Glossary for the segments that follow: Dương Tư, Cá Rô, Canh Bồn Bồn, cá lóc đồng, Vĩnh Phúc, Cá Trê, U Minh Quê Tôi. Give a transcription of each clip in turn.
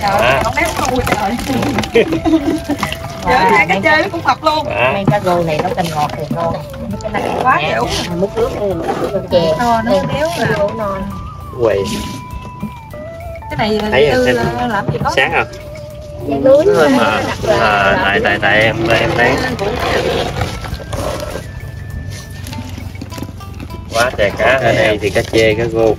Trời con bé cũng không trời. Trời hai cái chơi nó cũng mập luôn. Mấy cá rô này nó canh ngọt thì ngon. Cái này quá dễ uống. Nước nước con chè. Nó béo là non. Quậy. Cái này làm gì có sáng không? Tại em bán quá trời cá ở đây thì cá chê cá rô.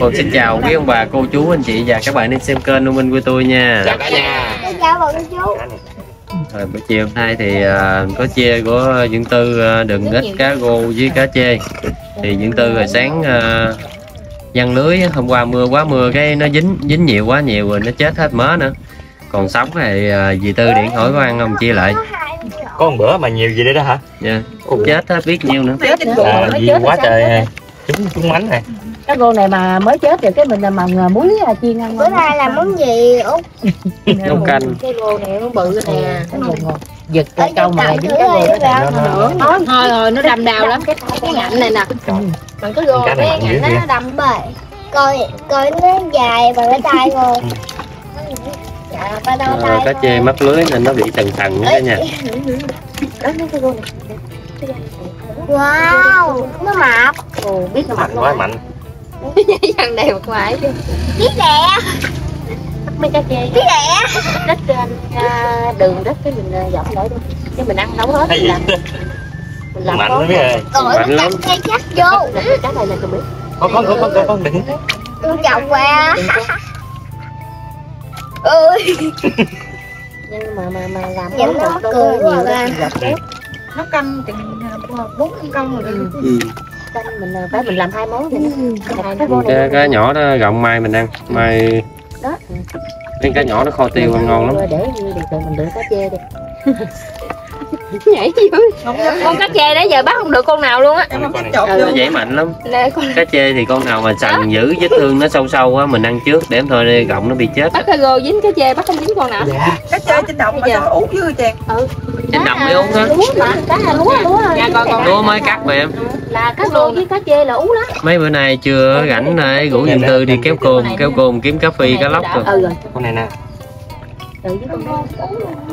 Còn xin chào quý ông bà cô chú anh chị và các bạn đang xem kênh U Minh Quê Tôi nha. Chào cả nhà. Chào bà cô chú. Buổi chiều hôm nay thì có chê của Dương Tư đựng ít cá rô với cá chê. Thì Dương Tư hồi sáng giăng lưới hôm qua mưa cái nó dính nhiều quá nhiều rồi nó chết hết mớ nữa. Còn sống thì dì Tư điện hỏi có ăn không chia lại. Có một bữa mà nhiều gì đấy đó hả? Dạ. Chết hết biết nhiêu nữa. Quá trời. Trúng mánh này. Cái rô này mà mới chết thì cái mình là mầm muối chiên ăn. Bữa nay làm món gì Út? Nấu canh. Cái rô này nó bự nè. Giật cái câu mà dính cái rô này nó thôi rồi nó đầm đào lắm. Cái ngạnh này nè. Bằng cái rô cái ngạnh nó đầm bề. Coi nó dài bằng cái tay rô. Cá chê mắc lưới nên nó bị tầng tầng nữa nha. Wow, nó mập. Ồ, biết nó mập quá mạnh. Dằn đều quái. Biết đẻ. Mấy cá chê. Biết đẻ. Đất trên đường đất cái mình dọn lại luôn. Chứ mình ăn nấu hết làm. Mình làm mạnh lắm rồi. Mạnh lắm. Cái chắc vô. Cái này là tôi biết. Con đừng. Con chồng qua. Ơi. Nhưng mà làm món đồ tươi nhiều ra. Nó canh chừng 4 công rồi. Canh mình phải mình làm hai món này. Cái nhỏ đó gọng mai mình ăn. Mai đó. Cái nhỏ nó kho tiêu ăn ngon lắm. Để tụi mình lựa cá chê đi. Nhảy dữ. Con cá chê đó giờ bắt không được con nào luôn á. Nó dễ mạnh lắm. Cá chê thì con nào mà sần dữ vết thương nó sâu á mình ăn trước để em thôi đi gọng nó bị chết. Bắt cái rô dính cá chê bắt không dính con nào. Cá chê trên đồng mà sao ủ dữ chàng. Ừ. Trên đồng đi uống hả? Cá là lúa. Dạ con lúa mới cắt mà em. Là cá rô với cá chê là ú lắm. Mấy bữa nay chưa rảnh này rủ Dương Tư đi kéo cồn kiếm cà phê cá lóc rồi. Con này nè.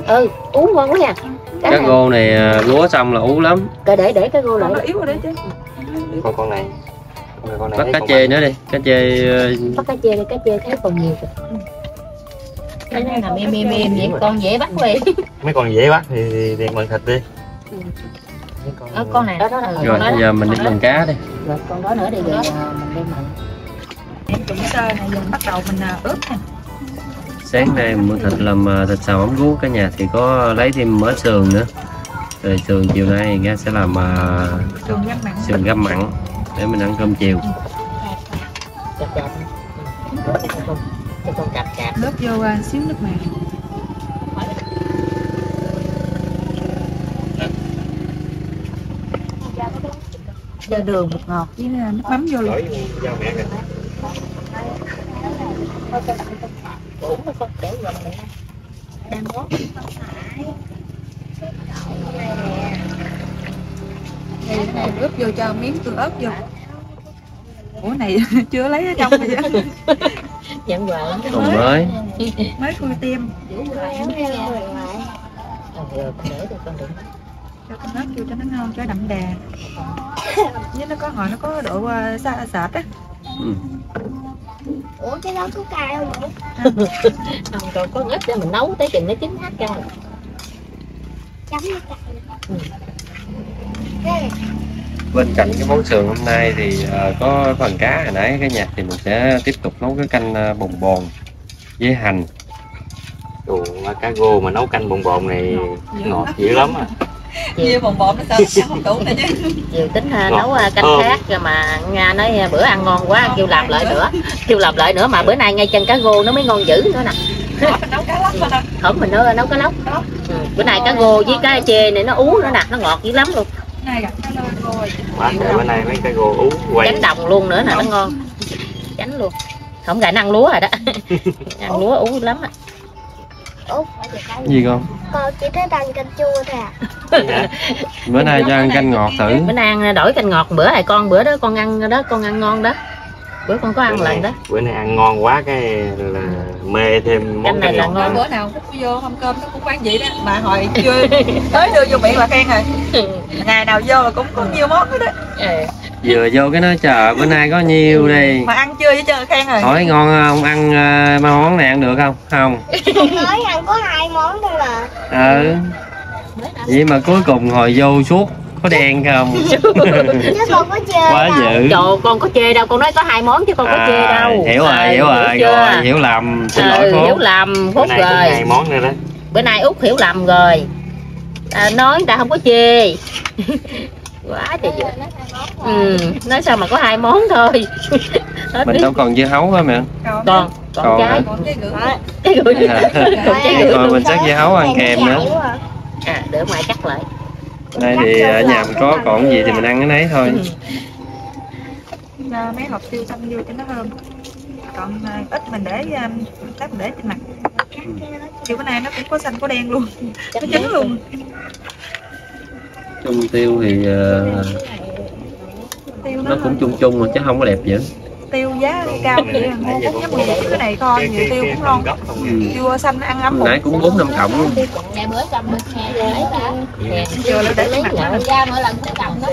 Ừ, uống ngon quá nha. Cá rô này lúa xong là ú lắm. Để cá rô lại. Nó yếu rồi đấy chứ. Con này. Con này bắt cá chê nữa đi. Cá chê. Bắt cá chê đi, cá chê thấy còn nhiều. Cái này là mềm vậy con dễ bắt vậy. Mấy con dễ bắt thì điện bằng thịt đi. Con này đó là rồi bây giờ mình đi bằng cá đi. Rồi con đó nữa đi về mình đem mặn. Em chuẩn sơ này dùng bắt đầu mình ướp nè. Sáng nay mua thịt làm thịt xào mắm ruốc cả nhà thì có lấy thêm mớ sườn nữa. Rồi sườn chiều nay nghe sẽ làm sườn găm mặn để mình ăn cơm chiều. Cạp lớp vô xíu nước mè. Giờ đường bột ngọt với nước mắm vô luôn. Này ướp vô cho miếng tương ớt vô. Ủa này chưa lấy ở trong vậy. Dặn vợ còn mới khui tim. Cho con ớt vô cho nó ngon cho đậm đà. Với nó có hồi nó có độ sệt á. Ủa cái đó có cay không Út? Không, còn có ít để mình nấu tới chừng nó chín hết cay. Chấm nó cay. Bên cạnh cái món sườn hôm nay thì có phần cá hồi nãy cái nhà thì mình sẽ tiếp tục nấu cái canh bồn bồn với hành. Ủa cá rô mà nấu canh bồn bồn này ngọt dữ lắm à. Chia bồn bồn nó sao không đủ này chứ. Chiều tính nấu canh khác rồi mà Nga nói bữa ăn ngon quá kêu làm lại nữa. Kêu làm lại nữa mà bữa nay ngay chân cá rô nó mới ngon dữ nữa nè. Nấu cá lóc hả? Không mình nấu cá lóc. Bữa nay cá rô với cá chê này nó ú nữa nè, nó ngọt dữ lắm luôn. Bữa nay mấy cái rô ú quay. Tránh đồng luôn nữa nè nó ngon. Tránh luôn. Không gạnh ăn lúa rồi đó. Ăn lúa ú lắm á. Gì con? Con chỉ thích ăn canh chua thôi à. Bữa nay cho ăn canh ngọt thử. Bữa nay ăn đổi canh ngọt, bữa này con bữa đó, con ăn ngon đó. Bữa con có ăn lần đó. Bữa nay ăn ngon quá cái là mê thêm món canh ngọt. Bữa nào cũng vô không cơm nó cũng ăn vậy đó mà hồi chưa tới đưa vô miệng là khen rồi. Ngày nào vô là cũng nhiều món hết đó. Vừa vô cái nó chờ bữa nay có nhiều đi. Mà ăn chưa với chờ khen rồi. Hỏi ngon không? Ăn món này ăn được không? Không. Nói ăn có 2 món thôi là. Ừ. Vậy mà cuối cùng hồi vô suốt có đen không? Con có chê quá dữ. Trời, con có chê đâu, con nói có 2 món chứ con có chê đâu. Hiểu rồi, hiểu rồi, rồi hiểu lầm. Xin lỗi Phúc. Hiểu lầm Phúc rồi. 2 món nữa đó. Bữa nay Út hiểu lầm rồi. Nói người ta không có chê. Quá trời dữ. Ừ, nói sao mà có 2 món thôi. Mình đâu còn dưa hấu hả mẹ? Còn trái. Còn mình chắc dưa hấu ăn kèm nữa. Để ở ngoài cắt lại. Đây thì ở nhà mình có còn gì thì mình ăn cái nấy thôi. Mấy hộp tiêu xanh vô cho nó thơm. Còn ít mình để lát mình để trên mặt. Kiểu bữa nay nó cũng có xanh có đen luôn. Nó chín luôn. Chung tiêu thì nó cũng chung mà chứ không có đẹp vậy. Tiêu giá cao vậy, mua cũng giống như cái này coi, nhiều tiêu cũng ngon. Dưa xanh ăn lắm. Nãy cũng 4-5 cọng luôn. Nè bữa cầm mình hè lấy ta. Dưa nó để mặt nó ra mỗi lần cũng cầm đó.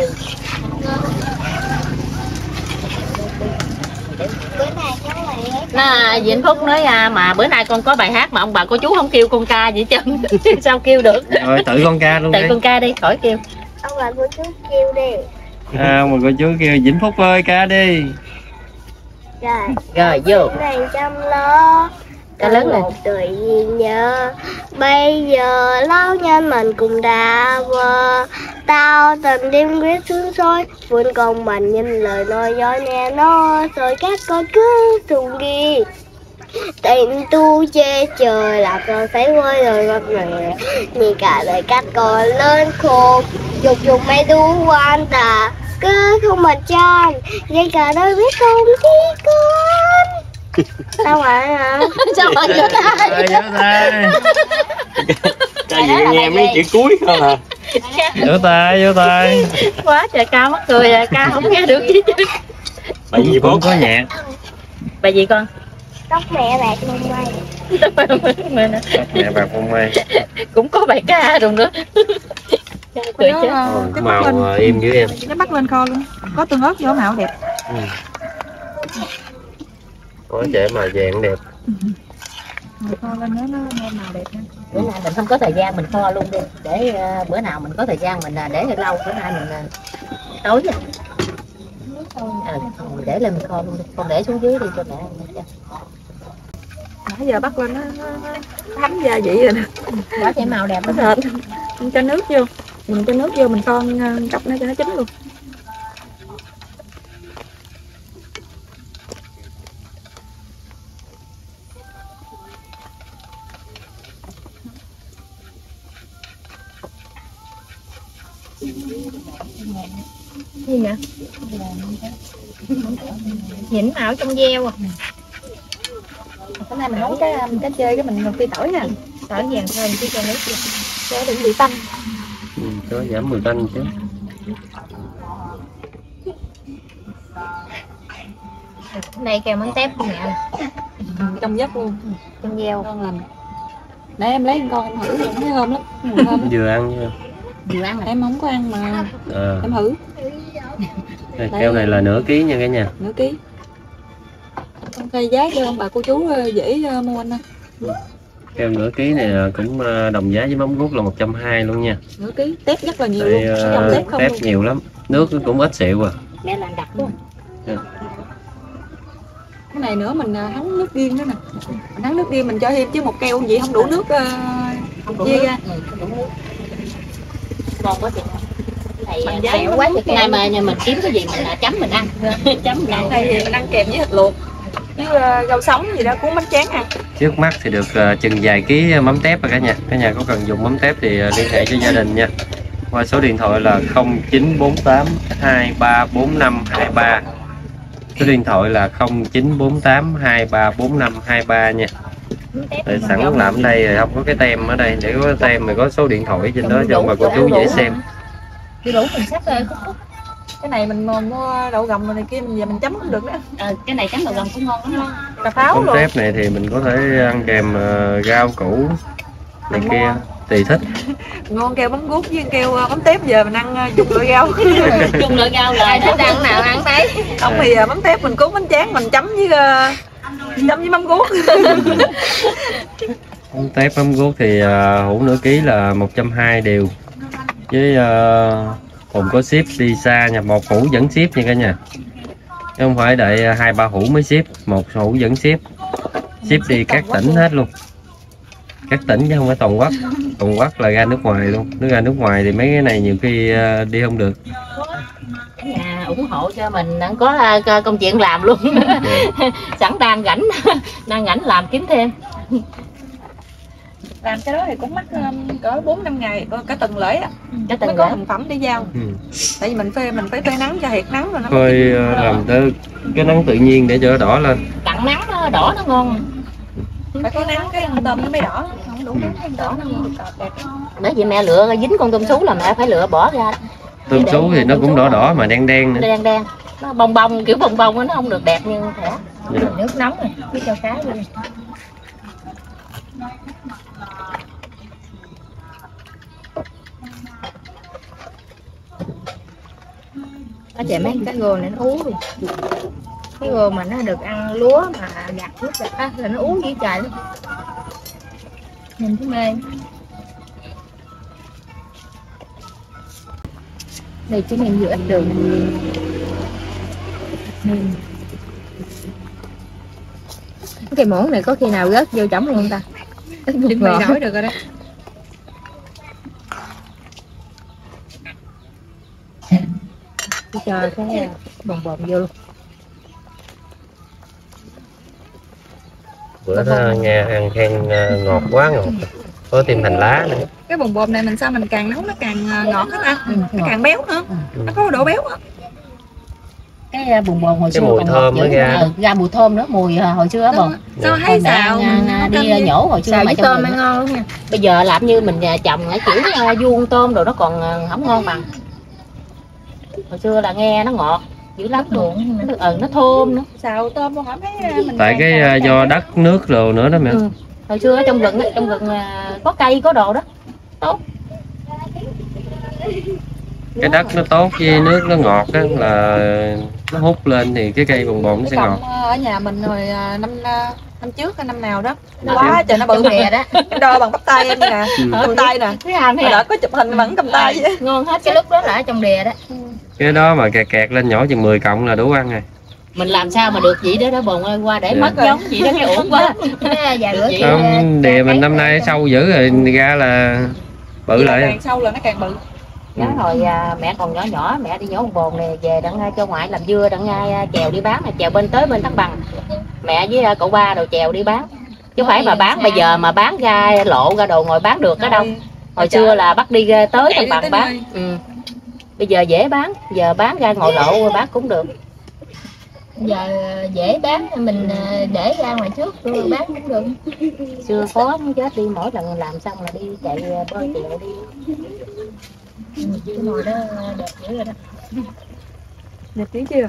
Vĩnh Phúc nói mà bữa nay con có bài hát mà ông bà cô chú không kêu con ca vậy chứ. Sao kêu được? Rồi tự con ca luôn. Tự con ca đi, khỏi kêu. Ông bà cô chú kêu đi. Ông bà cô chú kêu Vĩnh Phúc ơi ca đi. Rồi vô. Này chăm lo. Ca lớn lên. Tự nhiên nhớ. Bây giờ lão nhân mình cũng đã vờ. Tao tình đêm quyết xuống xôi. Vườn còn mình nhìn lời nói dối nè nó. Rồi các con cứ thùng ghi. Tìm tu che trời là con thấy quay rồi gặp mẹ. Nhìn cả đời các con lên khôn. Dục dục mấy đu quan ta. Cứ không mà chan. Ngay cả đời biết không biết con. Sao vậy hả? Sao vậy vô tay? Sao vậy nghe mấy chữ cuối không hả? Vô tay, vô tay. Quá trời ca mắc cười à, ca không nghe được chứ. Bài gì bố có nhẹ? Bài gì con? Tóc mẹ bạc mông mây. Tóc mẹ bạc mông mây. Cũng có bài ca rồi nữa. Cười chứ. Cái màu im dữ em. Cái bắt lên kho luôn. Có tương ớt vô màu đẹp. Có trẻ mà vàng đẹp. Kho lên nó nên màu đẹp nha. Bữa nay mình không có thời gian mình kho luôn đi. Để bữa nào mình có thời gian mình để được lâu. Bữa nay mình tối nha. Để lên mình kho luôn đi. Con để xuống dưới đi cho mẹ. Nãy giờ bắt lên nó thấm gia vị rồi nè. Có trẻ màu đẹp hết. Mình cho nước vô. Mình cho nước vô mình kho cọc nó cho nó chín luôn. Gì vậy? Nhỉnh màu trong gieo à. Hôm nay mình nấu cái chơi cái mình phi tỏi nè. Tỏi vàng thôi mình phi cho nước vô. Cho đừng bị tanh. Cho giảm mùi tanh chứ. Hôm nay kèm món tép của mẹ. Trong giấc luôn. Trong gieo. Con làm. Để em lấy con em thử luôn, thấy ngon lắm. Vừa ăn chưa? Vừa ăn em không có ăn mà. Em thử. Đây, keo này là nửa ký nha cả nhà. Nửa ký. Con cây giá cho ông bà cô chú dễ mua anh ơi. Keo nửa ký này cũng đồng giá với móng rút là 120 luôn nha. Nửa ký tép rất là nhiều. Tại, luôn. Tép, không tép luôn. Nhiều lắm. Nước cũng ít xịu à. Để làm đặc luôn. Cái này nữa mình thắng nước riêng nữa nè. Mình thắng nước riêng mình cho thêm chứ một keo vậy không đủ nước. Không đủ nước. Không đủ nước. Ngon quá chị. Mình giá quá nay mà nhà mình kiếm cái gì mình chấm mình ăn. Chấm mình ăn đây thì mình ăn kèm với thịt luộc. Chứ rau sống gì đó cuốn bánh tráng ăn. Trước mắt thì được chừng vài ký mắm tép rồi cả nhà. Cả nhà có cần dùng mắm tép thì liên hệ cho gia đình nha. Qua số điện thoại là 0948 234523. Số điện thoại là 0948 234523 nha. Tại sẵn lúc làm ở đây rồi không có cái tem ở đây, để có tem mà có số điện thoại trên đó cho bà cô chú dễ xem. Đi đủ mình xách khúc khúc. Cái này mình mua đậu gầm rồi này kia mình về mình chấm cũng được đó. Cái này chấm đậu gầm cũng ngon lắm. Cà pháo luôn. Tép này thì mình có thể ăn kèm rau củ này kia tùy thích. Ngon kêu bánh guốc với kêu bánh tép về mình ăn chung loại rau. Chung loại rau là thích ăn nào ăn đấy. Không thì bánh tép mình cuốn bánh tráng mình chấm với mắm guốc. Bánh tép mắm guốc thì hũ nửa ký là 120 đều. Với còn có ship đi xa nha, một hũ vẫn ship nha cả nhà. Chứ không phải đợi 2-3 hũ mới ship, một hũ vẫn ship. Ship đi các tỉnh hết luôn. Các tỉnh chứ không phải toàn quốc. Toàn quốc là ra nước ngoài luôn. Nếu ra nước ngoài thì mấy cái này nhiều khi đi không được. Nhà ủng hộ cho mình có công chuyện làm luôn. Sẵn đang rảnh làm kiếm thêm. Làm cái đó thì cũng mất cỡ 4-5 ngày, cả tuần lễ á, mới có thành phẩm để giao. Tại vì mình phải phơi nắng cho thiệt nắng rồi nó phơi làm tới cái nắng tự nhiên để cho nó đỏ lên. Tặng nắng nó đỏ nó ngon. Phải có nắng cái tôm nó mới đỏ, không đủ nắng không đỏ nó ngon. Bởi vì mẹ lựa dính con tôm sú là mẹ phải lựa bỏ ra. Tôm sú thì nó cũng đỏ mà đen nữa. Đen. Nó bông kiểu bông nó không được đẹp như thẻ. Nước nóng rồi, cứ cho cá luôn. Nó chạy mấy cái gồ này nó ú rồi. Cái gồ mà nó được ăn lúa mà gạt nước là nó ú dữ trời luôn. Nhìn thấy mê. Đây chúng em vừa ăn đường. Cái muỗng này có khi nào rớt vô chổng luôn không ta? Đừng mày nói được rồi đó. Cho cái bồng vô luôn. Bữa đó nghe ăn khen ngọt quá ngọt. Có thêm hành lá nữa. Cái bồng bột này mình sao mình càng nấu nó càng ngọt hết ta. Nó càng béo nữa. Nó có độ béo á. Cái bồng bột hồi xưa mùi thơm mới ra mùi thơm nữa, mùi hồi xưa bồng. Sao hay xào đi nhổ hồi xưa mấy tôm ăn ngon luôn nha. Bây giờ làm như mình trồng cái kiểu vuông tôm rồi nó còn không ngon bằng. Hồi xưa là nghe nó ngọt dữ lắm luôn, nó thơm nữa. Xào tôm không thấy mình. Tại cái do đất nước rồi nữa đó mẹ. Hồi xưa ở trong rừng có cây có đồ đó. Tốt. Cái đất nó tốt với nước nó ngọt á là nó hút lên thì cái cây bồng bột nó sẽ ngọt. Ở nhà mình hồi năm trước hay năm nào đó. Nó quá trời nó bự mè đó. Đo bằng bắp tay em nè. Bắp tay nè. Cái hàm này có chụp hình bằng cầm tay vậy. Ngon hết cái lúc đó là ở trong đè đó. Cái đó mà kẹt lên nhỏ chừng 10 cọng là đủ ăn rồi. Mình làm sao mà được vậy đó đó bồn ơi, qua để mất giống vậy đó nghe uổng quá. Không, đè mình năm nay sâu dữ rồi ra là bự lại. Càng sâu là nó càng bự. Đó rồi mẹ còn nhỏ mẹ đi nhổ bồn này về đặng cho ngoại làm dưa đặng chèo đi bán, mà chèo bên tới bên Thăng Bằng mẹ với cậu ba đồ chèo đi bán chứ phải mà bán bây giờ mà bán ra lộ ra đồ ngồi bán được cái đâu. Hồi xưa là bắt đi tới Thăng Bằng bán. Bây giờ dễ bán, giờ bán ra ngồi lộ bán cũng được. Giờ dễ bán mình để ra ngoài trước rồi bán cũng được. Xưa khó muốn chết đi, mỗi lần làm xong là đi chạy bơi chèo đi. Cái mồi đó đẹp dữ rồi đó. Đẹp dữ chưa?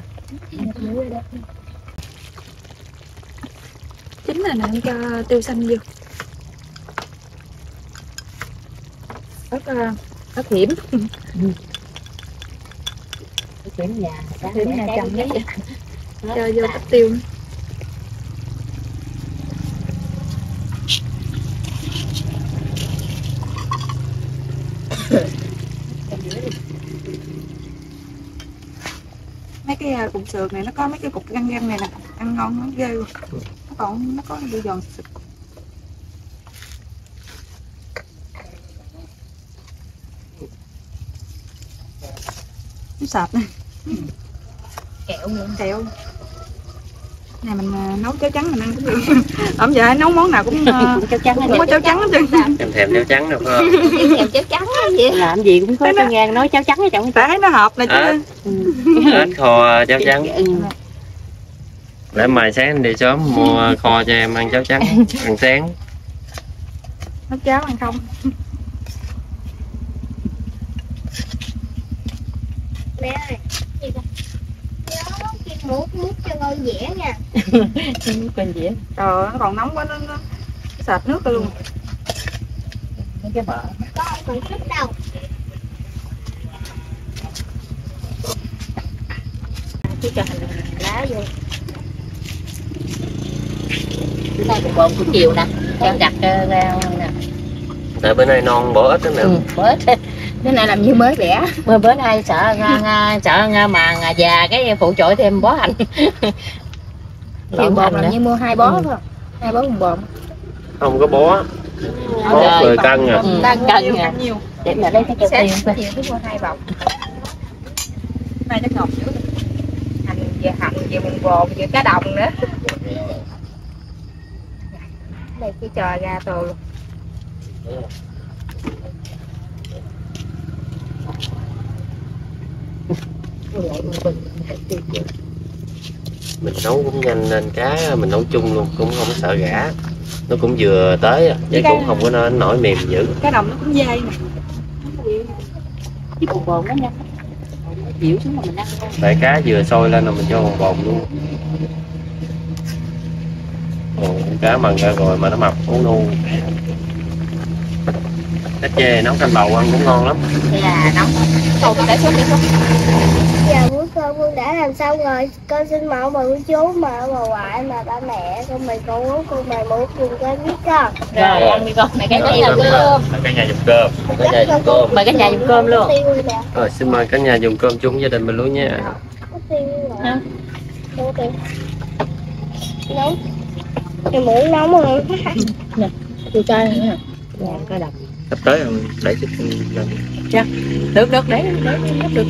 Đẹp dữ rồi đó. Chính là nặng cho tiêu xanh vô. Ớt hiểm. Ớt hiểm nhà. Ớt hiểm nhà chồng đấy. Cho vô ớt tiêu. Cái cục sườn này nó có mấy cái cục gan này nè, ăn ngon lắm ghê luôn. Nó còn nó có bị giòn sực. Nó sạch này. Kẹo nữa, kẹo. Này mình nấu cháo trắng mình ăn cũng được. Ổng giờ nấu món nào cũng cháo trắng, cũng có cháo trắng chứ. Thèm cháo trắng được không? Thèm cháo trắng vậy. Làm gì cũng có ngang nói cháo trắng ở trong. Tại thấy nó hợp này chứ. Ếch kho cháo trắng. Để mai sáng anh đi sớm mua kho cho em ăn cháo trắng ăn sáng. Nấu cháo ăn không? Mẹ ơi, gì vậy? Nó kia muốt cho ngôi dĩa nha. Con dĩa. Trời nó còn nóng quá nó sệt nước luôn. Mấy cái bợ. Con còn thích đâu. Cứ cho hành lá vô. Bữa nay cũng bồn của chiều nè, cho đặt ra nè. Tại bữa nay non bỏ ít lắm nè. Bỏ ít. Bữa nay làm như mới đẻ. Bữa nay sợ sợ mà già cái phụ trội thêm bó hành. Chiều bồn làm như mua 2 bó thôi. 2 bó một bồn. Không có bó. Bó 10 cân à. Cân à. Để mà lấy cái kêu tiền thôi. Chiều mua 2 bọc. Mai nó ngọt dữ. Hành về bồn bồn về cá đồng nữa. Đây cái trời ra tù luôn. Mình nấu cũng nhanh nên cá mình nấu chung luôn, cũng không có sợ gã. Nó cũng vừa tới à, vậy cũng không có nên nổi mềm dữ. Cá đồng nó cũng dai nè. Cái bồn bồn nó nhanh. Dĩu xuống mà mình ăn luôn. Tại cá vừa sôi lên là mình cho bồn bồn luôn. Ồ, cá mần ra rồi mà nó mập uống nu. Cá chê nấu canh bầu ăn cũng ngon lắm. Dạ, nấu. Thôi con để xuống đi con. Dạ, bữa cơm con đã làm xong rồi. Con xin mời cô chú, mời bà ngoại, mời ba mẹ, con mời cô út, con mời mụ cùng con với con. Rồi, ăn đi con. Mày cái nhà dùng cơm. Mày cái nhà dùng cơm. Mày cái nhà dùng cơm luôn. Rồi, xin mời cả nhà dùng cơm chung gia đình mình luôn nha. Nấu. Em muốn nóng rồi. Nè, tôi cho em nha. Dạ, coi đập. Sắp tới rồi, để chút lần. Chắc, được, để được.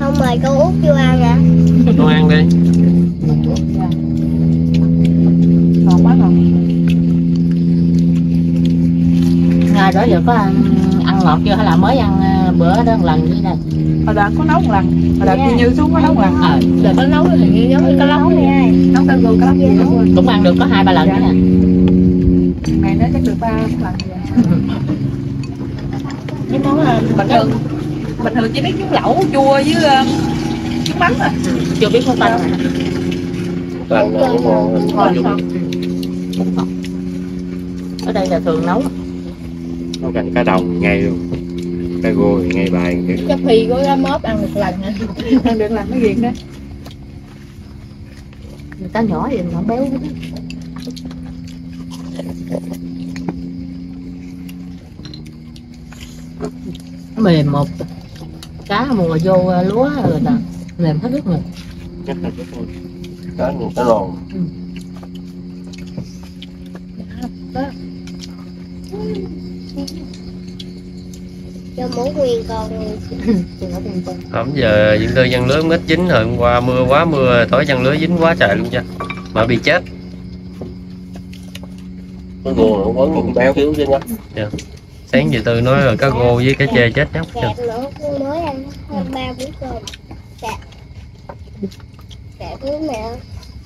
Không mời cô Út vô ăn hả? Cô ăn đi. Ngon quá ngon. Ngày đó giờ có ăn ngọt chưa hay là mới ăn bữa đó một lần như này? Hồi đó có nấu một lần, hồi đó kia Như xuống có nấu một lần. Rồi có nấu thì Như giống như cá lóc này. Nấu cơm luôn, cá lóc gì luôn. Cũng ăn được có 2-3 lần nữa nè. Mày nói chắc được 3 lần vậy. Cái món bình thường chỉ biết trứng lẩu chua với trứng mắm à. Chưa biết món tanh. Tanh ngon. Ở đây là thường nấu. Nấu canh cá đồng ngay luôn. Cái gôi ngay bài chắc Phi có lá móp ăn được lần hả? Ăn được lần cái việc đó. Người ta nhỏ thì nó béo lắm. Mềm một cá mùa vô lúa rồi ta mềm hết nước rồi. Chắc là cái thôi. Cá mùa cá lòn. Hôm giờ những đôi giăng lưới ít dính rồi, hôm qua mưa quá tối giăng lưới dính quá trời luôn cha, mà bị chết. Cá gô nó cũng béo thiếu chứ nhá. Sáng giờ Tư nói rồi cá gô với cá chê chết nhóc. Mới ăn hơn 3 bữa cơm. Dạ. Mẹ.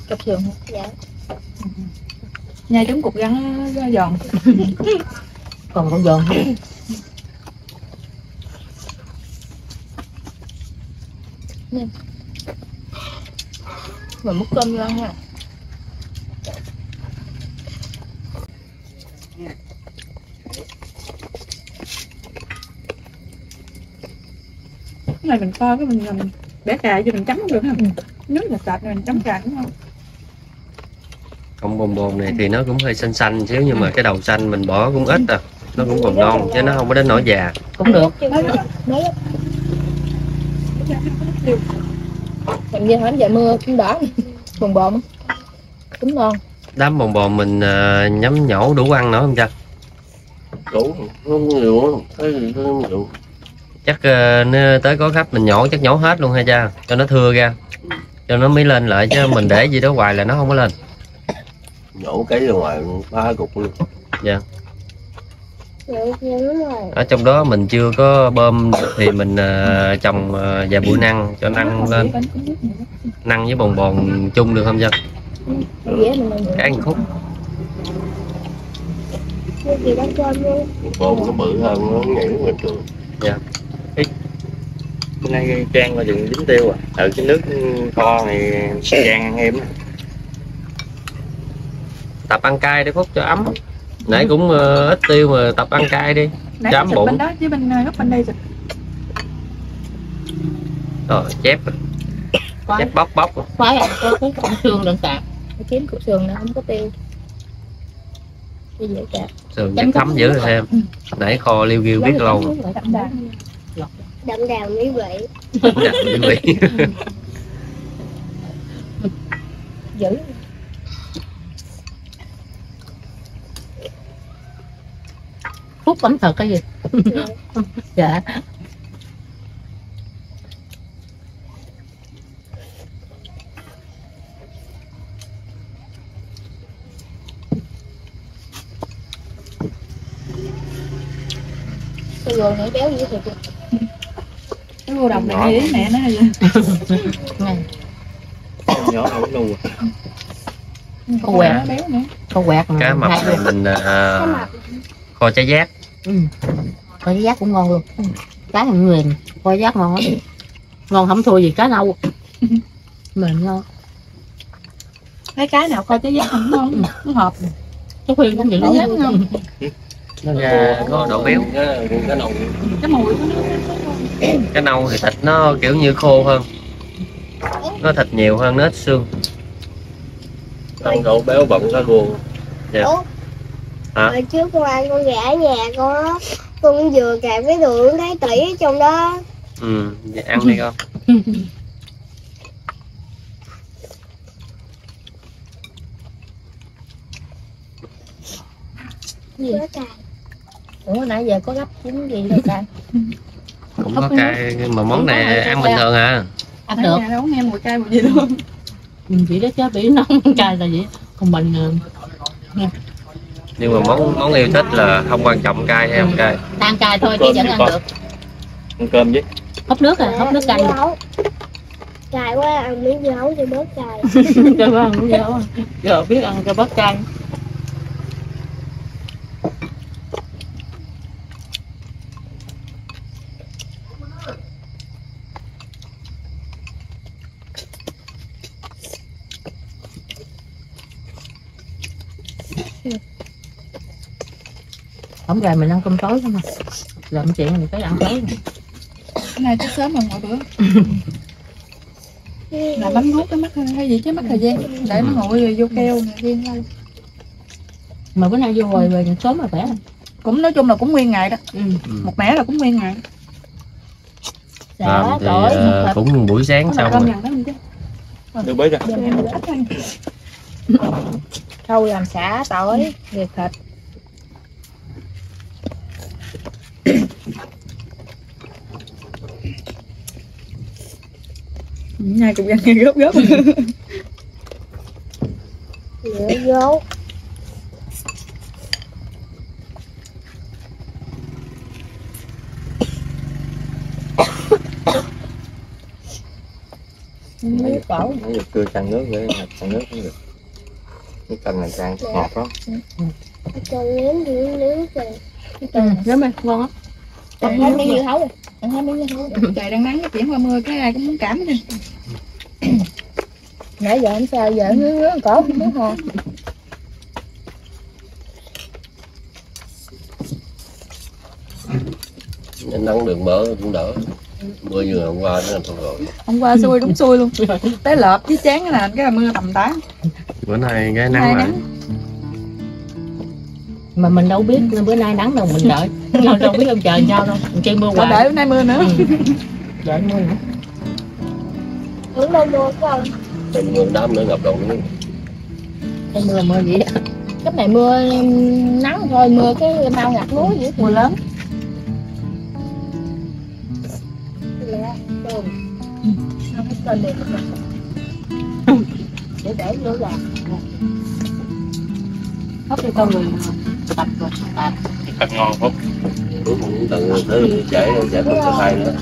Cặp sườn. Dạ. Nhai trúng cục gắn giòn. Còn con giòn. Mình múc cơm lên ha. Cái này mình kho cái mình bẻ cà cho mình chấm được ha. Nước là sạch rồi mình chấm cà đúng không? Không bồn này thì nó cũng hơi xanh xanh xíu nhưng mà cái đầu xanh mình bỏ cũng ít à. Nó cũng còn non chứ nó không có đến nỗi già. Cũng được. Mình như hổng giờ mưa cũng đỏ bồn bồn cũng ngon. Đám bồn bồn mình nhắm nhổ đủ ăn nữa không cha? Đủ không nhiều, chắc tới có khách mình nhổ chắc nhổ hết luôn hay cha, cho nó thưa ra cho nó mới lên lại, chứ mình để gì đó hoài là nó không có lên. Nhổ cái ra ngoài 3 cục luôn. Dạ Ở trong đó mình chưa có bơm thì mình trồng vài bụi năng cho năng lên, năng với bồn bồn chung được không Dân? Cái ăn khúc bồn nó bự hơn nó nhảy ngoài trường. Dạ. Hôm nay Trang qua đường dính tiêu à? Ở cái nước kho này Trang ăn em. Tập ăn cay để Phúc cho ấm. Nãy cũng ít tiêu mà tập ăn cay đi. Nãy chấm bụng. Bên đó chứ bên góc bên đây rồi. Rồi chép. Quái. Chép bóc bóc. Khoái ăn có cái cọng xương đừng tạp. Cái kiếm cọng xương nó không có tiêu. Cái dễ tạp. Sườn chắc thấm dữ rồi em. Nãy kho liêu ghiêu biết lâu. Đậm đào mỹ vị. Đậm mỹ vị. Dữ. Phúc ẩm thực cái gì? Dạ. Tôi vừa nãy béo dữ thiệt. Cái vô đồng này ý mẹ nó hay vậy. Nhỏ đâu luôn rồi. Con quẹt nó béo nữa. Con quẹt mà. Cá mập này mình kho trái giác. Ừ. Kho trái giác cũng ngon luôn. Cá thằng Nguyền, kho trái giác ngon lắm. Ngon không thua gì cá nâu. Mềm ngon. Mấy cá nào kho trái giác không ngon, nó hợp. Cái khuyên cũng vậy nó dám ngon. Nó ra có độ béo. Cái nâu. Cái mùi của nó. Cái nâu thì thịt nó kiểu như khô hơn. Nó thịt nhiều hơn, nó ít xương. Ăn độ béo bụng nó buồn. Dạ. Hả? Hồi trước con ăn con gà ở nhà con đó, con vừa kẹp cái đường thấy tỉ ở trong đó. Ừ, vậy ăn đi con. Gì? Ủa nãy giờ có gấp trứng gì đâu cài. Cũng có cay mà món này ăn bình thường à. Ăn được. Đâu nghe mùi cay mùi gì luôn. Mình chỉ đó chứ bị nóng cay là vậy. Còn bình nha. Nhưng mà món yêu thích là không quan trọng cay hay không cay. Ăn cay thôi chứ vẫn ăn được. Ăn cơm với. Húp nước à, húp nước canh. Cay quá ăn miếng dưa hấu thì bớt cay. Cay quá ăn miếng dưa hấu. Giờ biết ăn cho bớt cay. Không rồi mình ăn cơm tối không à? Làm chuyện mình phải ăn tối. Hôm nay tới sớm rồi mọi bữa. Là bấm nuốt cái mắt hay gì chứ mất thời gian để nó nguội rồi vô keo này riêng thôi. Mà bữa nay vô hồi về sớm là khỏe. Cũng nói chung là cũng nguyên ngày đó. Ừ. Một mẻ là cũng nguyên ngày. Làm thì cũng buổi sáng xong rồi. Được bấy ra. Thâu làm xả tỏi, việc thịt. Nay cũng đang góp góp. Dễ vô. Nước cẩu. Nước cưa chan nước để chan nước cũng được. Cái canh này chan ngọt lắm. Chan nếm thì nướng rồi. Nếm đi, ngon lắm. Ăn hết miếng dưa hấu rồi. Ăn hết miếng dưa hấu. Trời đang nắng chuyển qua mưa cái ai cũng muốn cảm đi. Nãy giờ không sao giờ ngứa cổ không biết hồn. Anh nắng đường mỡ cũng đỡ. Mưa như hôm qua nó thôi rồi. Hôm qua xui đúng xui luôn. Tới lợp với chán cái là mưa tầm tã. Bữa nay cái nắng lại. Mà mình đâu biết bữa nay nắng đâu mình đợi. Đâu biết ông trời sao đâu. Chơi mưa hoài. Đợi bữa nay mưa nữa. Đợi mưa nữa. Hướng đâu mưa không? Trên mưa đám nữa ngập đầu nữa. Cái mưa gì đó. Cái này mưa nắng thôi, mưa cái mau ngập núi vậy. Mưa lớn. Dạ, đường. Nó phải tên đẹp. Để lúa gà. Hấp cho con người tập rồi, thật ngon không? Cũng tận tới trễ không cho tay nữa.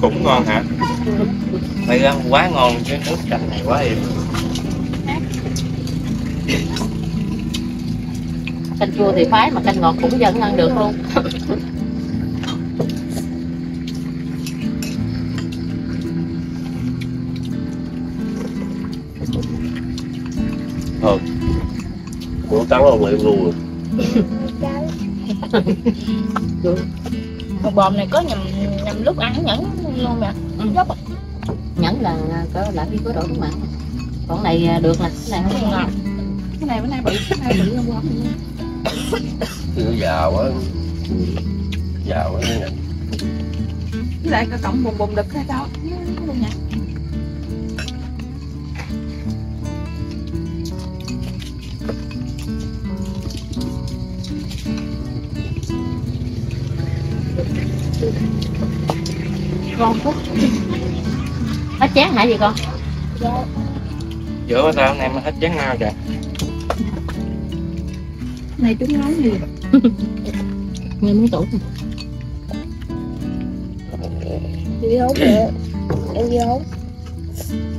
Cũng ngon hả? Mày ăn quá ngon, cái nước canh này quá êm. Canh chua thì phái mà canh ngọt cũng vẫn ăn được luôn. Thôi, muốn tắm không em luôn rồi. Bột bòm này có nhầm lúc ăn nhẫn luôn mà. Ừ. Nhẫn là có lãng phí có độ của bạn. Còn này được nè, cái này không ngon. Cái này bữa nay bị không ngon. Nó già quá. Già quá nè. Với lại cái cọng bùn bùn đực hay sao? Nó luôn nha. Con phúc hết chán hả vậy con? Giữa tao này mà hết chán nào kìa. Này chúng nói gì? Mày muốn tủ đi hốt nè, em đi hốt.